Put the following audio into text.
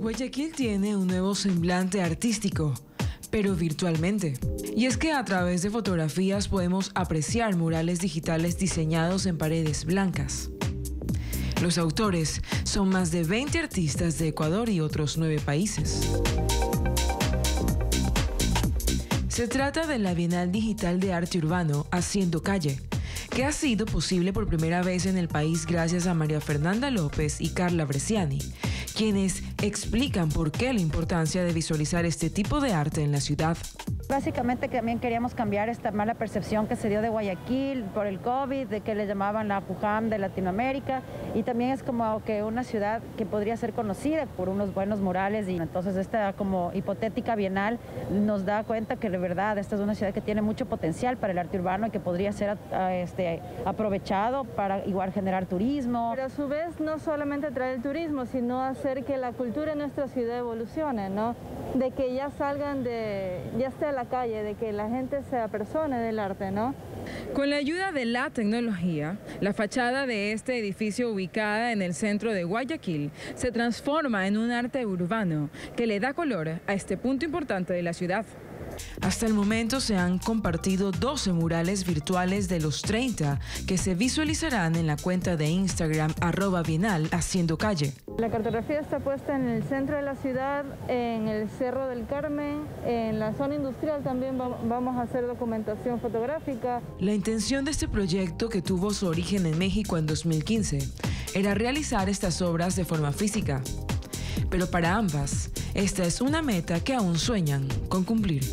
Guayaquil tiene un nuevo semblante artístico, pero virtualmente. Y es que a través de fotografías podemos apreciar murales digitales diseñados en paredes blancas. Los autores son más de 20 artistas de Ecuador y otros 9 países. Se trata de la Bienal Digital de Arte Urbano, Haciendo Calle, que ha sido posible por primera vez en el país gracias a María Fernanda López y Carla Bresciani, quienes explican por qué la importancia de visualizar este tipo de arte en la ciudad. Básicamente también queríamos cambiar esta mala percepción que se dio de Guayaquil por el COVID, de que le llamaban la Wuhan de Latinoamérica, y también es como que una ciudad que podría ser conocida por unos buenos murales, y entonces esta como hipotética bienal nos da cuenta que de verdad esta es una ciudad que tiene mucho potencial para el arte urbano y que podría ser aprovechado para igual generar turismo. Pero a su vez no solamente traer el turismo, sino hacer que la cultura en nuestra ciudad evolucione, ¿no? De que ya salgan ya esté a la calle, de que la gente se apersone del arte, ¿no? Con la ayuda de la tecnología, la fachada de este edificio ubicada en el centro de Guayaquil se transforma en un arte urbano que le da color a este punto importante de la ciudad. Hasta el momento se han compartido 12 murales virtuales de los 30 que se visualizarán en la cuenta de Instagram @bienalhaciendocalle. La cartografía está puesta en el centro de la ciudad, en el Cerro del Carmen, en la zona industrial también vamos a hacer documentación fotográfica. La intención de este proyecto, que tuvo su origen en México en 2015, era realizar estas obras de forma física. Pero para ambas, esta es una meta que aún sueñan con cumplir.